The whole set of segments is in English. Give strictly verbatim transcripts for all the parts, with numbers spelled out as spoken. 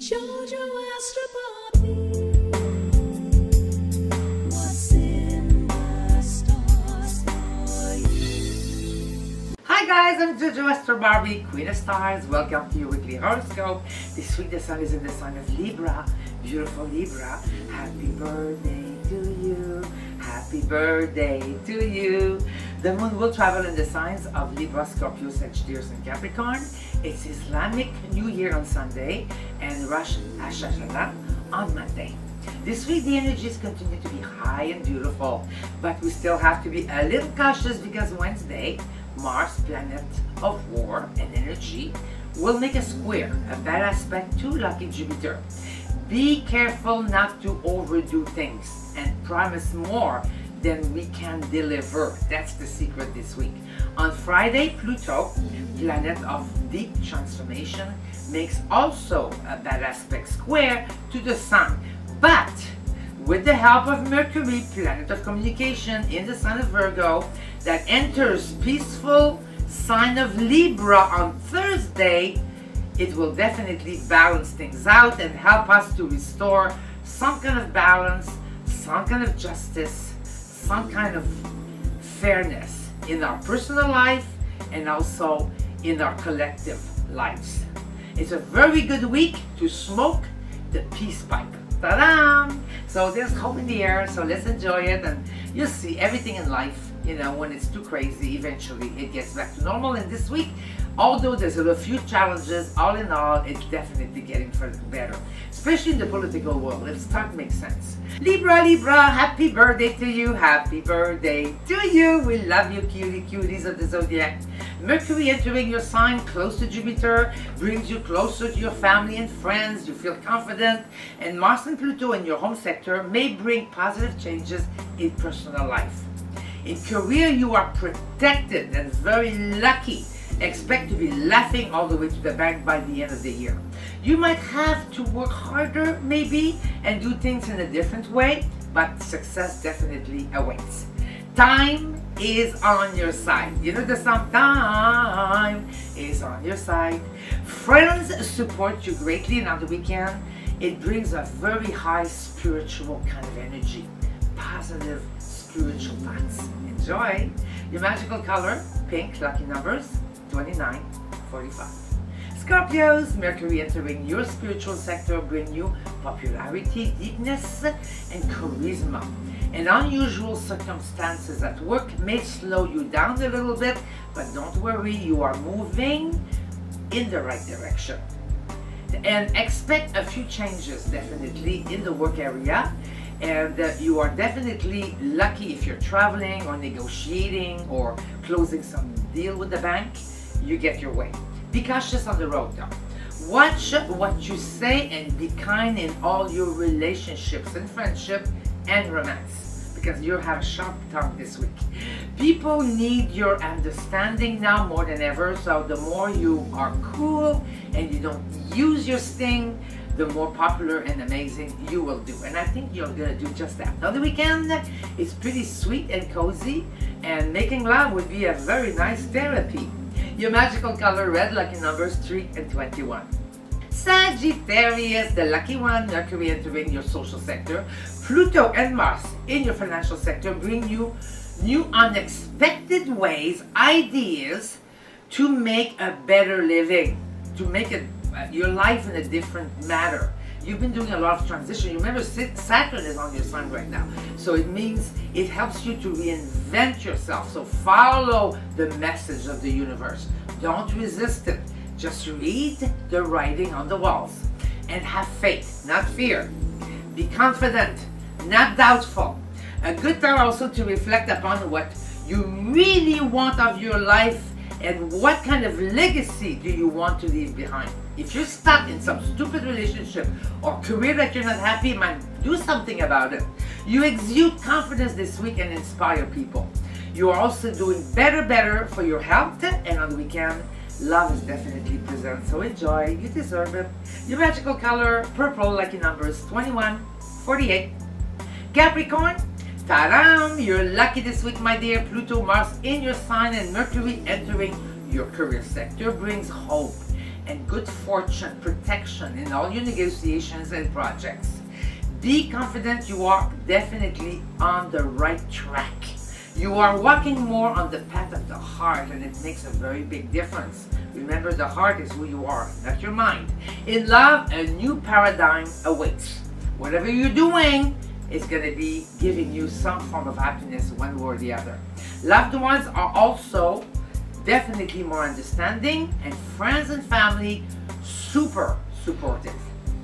JoJo Astro Barbie. What's in the stars for you? Hi guys, I'm JoJo Astro Barbie, Queen of Stars. Welcome to your weekly horoscope. This week the sun is in the sign of Libra. Beautiful Libra. Happy birthday to you. Happy birthday to you. The moon will travel in the signs of Libra, Scorpio, Sagittarius, and Capricorn. It's Islamic New Year on Sunday and Rosh Hashanah on Monday. This week the energies continue to be high and beautiful, but we still have to be a little cautious because Wednesday, Mars, planet of war and energy, will make a square, a bad aspect to lucky Jupiter. Be careful not to overdo things and promise more than we can deliver. That's the secret this week. On Friday, Pluto, planet of deep transformation, makes also a bad aspect square to the sun. But with the help of Mercury, planet of communication in the sign of Virgo, that enters peaceful sign of Libra on Thursday, it will definitely balance things out and help us to restore some kind of balance, some kind of justice, some kind of fairness in our personal life and also in our collective lives. It's a very good week to smoke the peace pipe. Ta-da! So there's hope in the air, so let's enjoy it, and you'll see everything in life, you know, when it's too crazy, eventually it gets back to normal. And this week, although there's a few challenges, all in all, it's definitely getting better, especially in the political world. Let's start make sense. Libra, Libra, happy birthday to you. Happy birthday to you. We love you, cutie cuties of the zodiac. Mercury entering your sign close to Jupiter brings you closer to your family and friends. You feel confident, and Mars and Pluto in your home sector may bring positive changes in personal life. In career, you are protected and very lucky. Expect to be laughing all the way to the bank by the end of the year. You might have to work harder maybe and do things in a different way, but success definitely awaits. Time is on your side. You know the song, time is on your side. Friends support you greatly, and on the weekend it brings a very high spiritual kind of energy, positive spiritual thoughts. Enjoy. Your magical color, pink, lucky numbers, twenty-nine, forty-five. Scorpios, Mercury entering your spiritual sector bring you popularity, deepness, and charisma. And unusual circumstances at work may slow you down a little bit, but don't worry, you are moving in the right direction. And expect a few changes definitely in the work area. And uh, you are definitely lucky if you're traveling or negotiating or closing some deal with the bank. You get your way. Be cautious on the road though. Watch what you say and be kind in all your relationships and friendship and romance, because you have a sharp tongue this week. People need your understanding now more than ever, so the more you are cool and you don't use your sting, the more popular and amazing you will do. And I think you're gonna do just that. Now the weekend is pretty sweet and cozy, and making love would be a very nice therapy. Your magical color, red, lucky numbers, three and twenty-one. Sagittarius, the lucky one, Mercury entering your social sector. Pluto and Mars in your financial sector bring you new unexpected ways, ideas to make a better living, to make it your life in a different manner. You've been doing a lot of transition. You remember Saturn is on your sign right now, so it means it helps you to reinvent yourself. So follow the message of the universe. Don't resist it. Just read the writing on the walls and have faith, not fear. Be confident, not doubtful. A good time also to reflect upon what you really want of your life and what kind of legacy do you want to leave behind. If you're stuck in some stupid relationship or career that you're not happy, man, do something about it. You exude confidence this week and inspire people. You are also doing better, better for your health, and on the weekend, love is definitely present. So enjoy, you deserve it. Your magical color, purple, lucky numbers, twenty-one, forty-eight. Capricorn, ta-da! You're lucky this week, my dear. Pluto, Mars in your sign, and Mercury entering your career sector brings hope and good fortune protection in all your negotiations and projects. Be confident you are definitely on the right track. You are walking more on the path of the heart, and it makes a very big difference. Remember, the heart is who you are, not your mind. In love, a new paradigm awaits. Whatever you're doing is going to be giving you some form of happiness one way or the other. Loved ones are also definitely more understanding, and friends and family super supportive.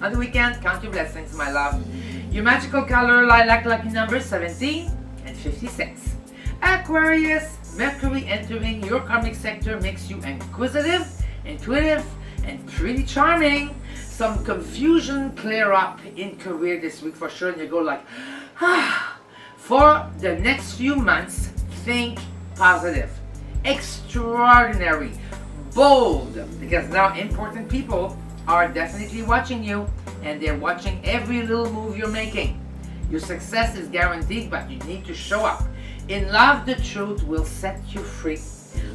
On the weekend, count your blessings, my love. Your magical color, lilac, lucky numbers seventeen and fifty-six. Aquarius, Mercury entering your karmic sector makes you inquisitive, intuitive, and pretty charming. Some confusion clear up in career this week for sure, and you go like, ah. For the next few months, think positive, extraordinary, bold, because now important people are definitely watching you, and they're watching every little move you're making. Your success is guaranteed, but you need to show up. In love, the truth will set you free.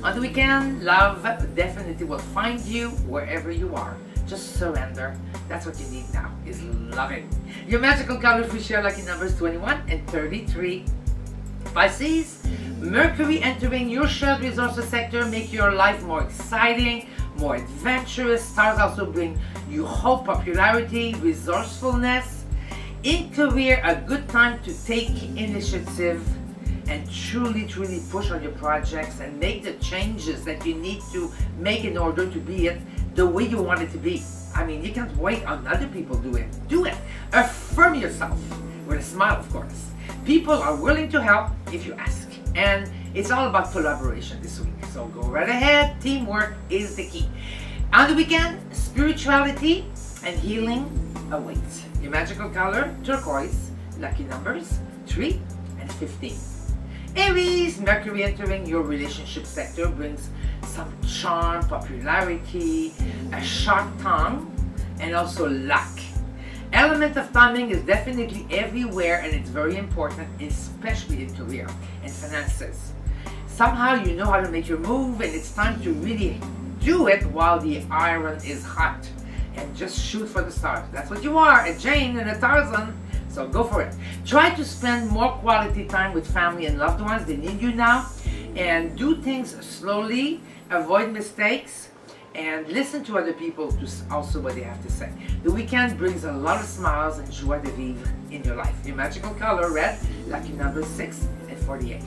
On the weekend, love definitely will find you wherever you are. Just surrender. That's what you need now, is loving. Your magical color for share lucky numbers twenty-one and thirty-three. Pisces, Mercury entering your shared resources sector make your life more exciting, more adventurous. Stars also bring you hope, popularity, resourcefulness. In career, a good time to take initiative and truly, truly push on your projects and make the changes that you need to make in order to be it the way you want it to be. I mean, you can't wait on other people do it. Do it. Affirm yourself with a smile, of course. People are willing to help if you ask. And it's all about collaboration this week. So go right ahead. Teamwork is the key. On the weekend, spirituality and healing awaits. Your magical color, turquoise, lucky numbers, three and fifteen. Aries, Mercury entering your relationship sector brings some charm, popularity, a sharp tongue, and also luck. Element of timing is definitely everywhere, and it's very important, especially in career and finances. Somehow you know how to make your move, and it's time to really do it while the iron is hot. And just shoot for the stars. That's what you are, a Jane and a Tarzan. So go for it. Try to spend more quality time with family and loved ones. They need you now. And do things slowly, avoid mistakes, and listen to other people to also what they have to say. The weekend brings a lot of smiles and joie de vivre in your life. Your magical color, red, lucky number six and forty-eight.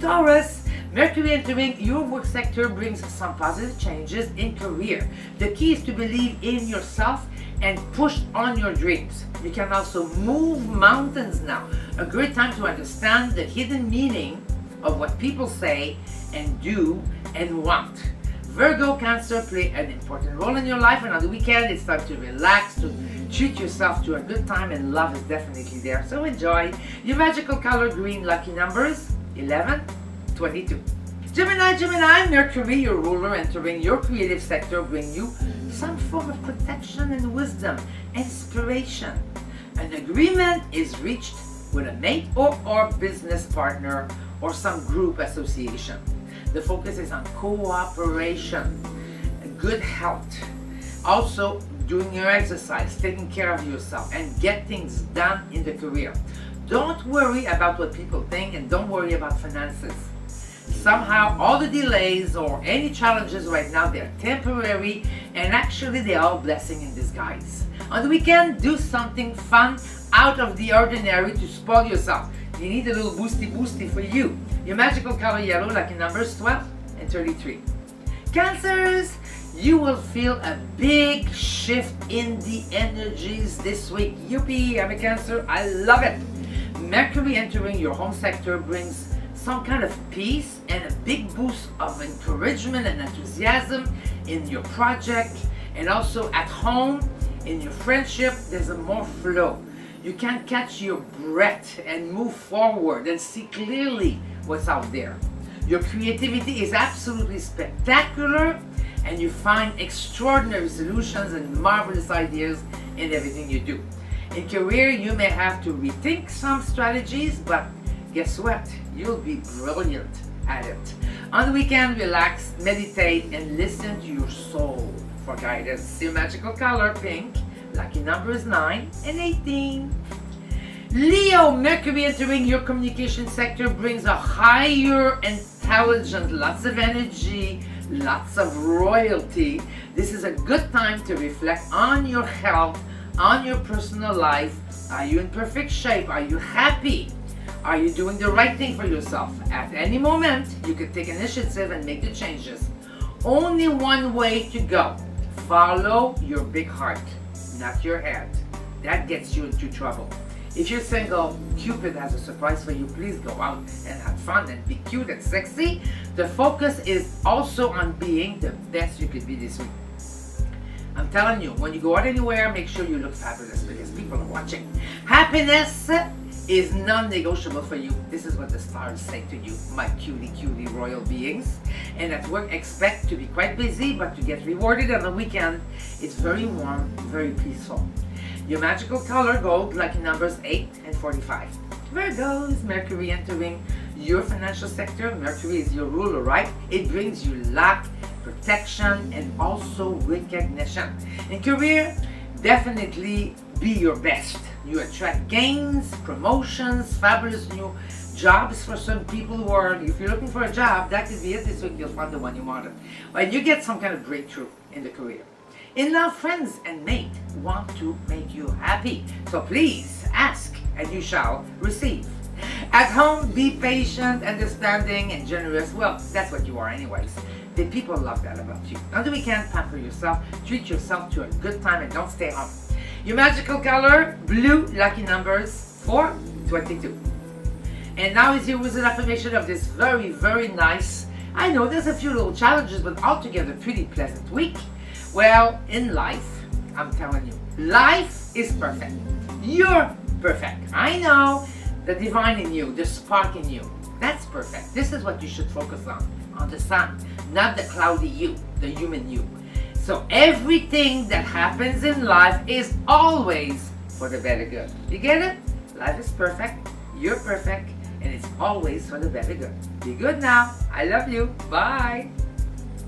Taurus, Mercury entering your work sector brings some positive changes in career. The key is to believe in yourself and push on your dreams. You can also move mountains now. A great time to understand the hidden meaning of what people say and do and want. Virgo, Cancer play an important role in your life, and on the weekend it's time to relax, to treat yourself to a good time, and love is definitely there, so enjoy. Your magical color, green, lucky numbers eleven, twenty-two. Gemini, Gemini, Mercury, your ruler entering your creative sector bring you some form of protection and wisdom, inspiration. An agreement is reached with a mate or, or business partner or some group association. The focus is on cooperation, good health, also doing your exercise, taking care of yourself, and get things done in the career. Don't worry about what people think, and don't worry about finances. Somehow all the delays or any challenges right now, they're temporary, and actually they are a blessing in disguise. On the weekend, do something fun out of the ordinary to spoil yourself. You need a little boosty boosty for you. Your magical color, yellow, lucky numbers twelve and thirty-three. Cancers, you will feel a big shift in the energies this week. Yippee, I'm a Cancer, I love it. Mercury entering your home sector brings some kind of peace and a big boost of encouragement and enthusiasm in your project, and also at home, in your friendship, there's a more flow. You can catch your breath and move forward and see clearly what's out there. Your creativity is absolutely spectacular, and you find extraordinary solutions and marvelous ideas in everything you do. In career, you may have to rethink some strategies, but guess what? You'll be brilliant at it. On the weekend, relax, meditate, and listen to your soul. for guidance. Your magical color, pink. Lucky number is nine and eighteen. Leo, Mercury entering your communication sector brings a higher intelligence, lots of energy, lots of royalty. This is a good time to reflect on your health, on your personal life. Are you in perfect shape? Are you happy? Are you doing the right thing for yourself? At any moment, you can take initiative and make the changes. Only one way to go. Follow your big heart, not your head. That gets you into trouble. If you're single, Cupid has a surprise for you. Please go out and have fun and be cute and sexy. The focus is also on being the best you could be this week. I'm telling you, when you go out anywhere, make sure you look fabulous because people are watching. Happiness is non-negotiable for you. This is what the stars say to you, my cutie cutie royal beings. And at work, expect to be quite busy, but to get rewarded on the weekend. It's very warm, very peaceful. Your magical color, gold, lucky numbers eight and forty-five. Virgos, Mercury entering your financial sector. Mercury is your ruler, right? It brings you luck, protection, and also recognition. In career, definitely be your best. You attract gains, promotions, fabulous new jobs for some people who are, if you're looking for a job, that could be it this week, you'll find the one you wanted. And you get some kind of breakthrough in the career. In-law, friends, and mate want to make you happy. So please ask and you shall receive. At home, be patient, understanding, and generous. Well, that's what you are anyways. The people love that about you. On the weekend, pamper yourself, treat yourself to a good time, and don't stay home. Your magical color, blue, lucky numbers four, twenty-two. And now is your wizard affirmation of this very, very nice, I know there's a few little challenges, but altogether pretty pleasant week. Well, in life, I'm telling you, life is perfect. You're perfect. I know the divine in you, the spark in you. That's perfect. This is what you should focus on, on the sun, not the cloudy you, the human you. So everything that happens in life is always for the better good. You get it? Life is perfect, you're perfect, and it's always for the better good. Be good now. I love you. Bye.